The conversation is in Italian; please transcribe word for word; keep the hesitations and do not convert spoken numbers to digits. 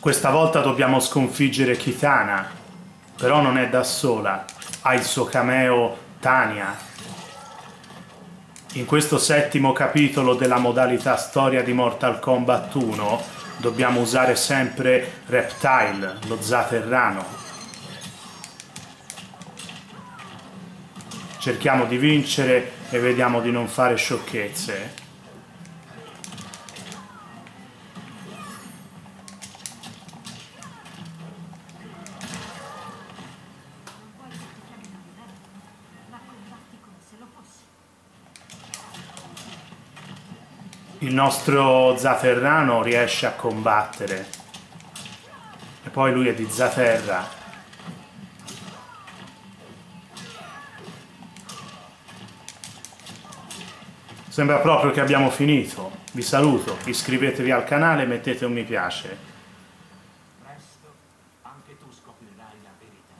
Questa volta dobbiamo sconfiggere Kitana, però non è da sola, ha il suo cameo Tania. In questo settimo capitolo della modalità storia di Mortal Kombat uno dobbiamo usare sempre Reptile, lo Zaterrano. Cerchiamo di vincere e vediamo di non fare sciocchezze. Il nostro Zaterrano riesce a combattere e poi lui è di Zaterra. Sembra proprio che abbiamo finito. Vi saluto, iscrivetevi al canale e mettete un mi piace. Presto anche tu scoprirai la verità.